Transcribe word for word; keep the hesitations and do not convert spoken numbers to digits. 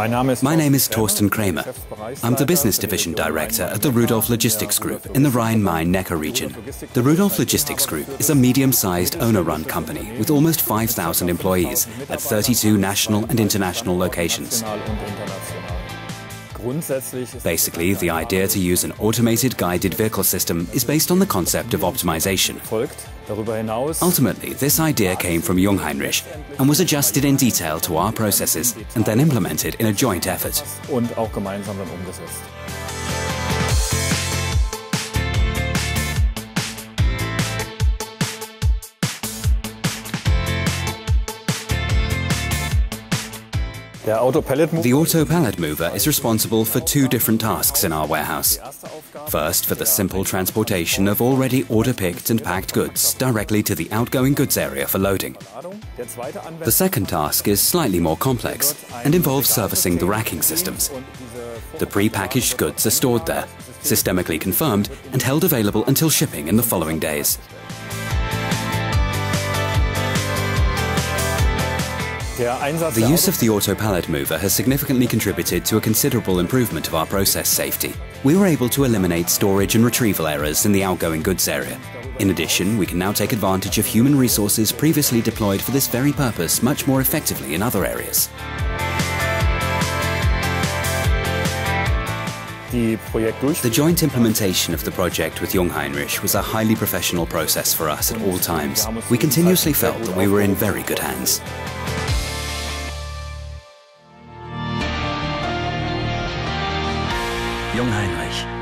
My name is Torsten Kramer. I'm the Business Division Director at the Rudolph Logistics Group in the Rhein-Main-Neckar region. The Rudolph Logistics Group is a medium-sized owner-run company with almost five thousand employees at thirty-two national and international locations. Basically, the idea to use an automated guided vehicle system is based on the concept of optimization. Ultimately, this idea came from Jung Heinrich and was adjusted in detail to our processes and then implemented in a joint effort. The Auto Pallet Mover is responsible for two different tasks in our warehouse. First, for the simple transportation of already order-picked and packed goods directly to the outgoing goods area for loading. The second task is slightly more complex and involves servicing the racking systems. The pre-packaged goods are stored there, systemically confirmed and held available until shipping in the following days. The use of the Auto Pallet Mover has significantly contributed to a considerable improvement of our process safety. We were able to eliminate storage and retrieval errors in the outgoing goods area. In addition, we can now take advantage of human resources previously deployed for this very purpose much more effectively in other areas. The joint implementation of the project with Jung Heinrich was a highly professional process for us at all times. We continuously felt that we were in very good hands. Jung Heinrich.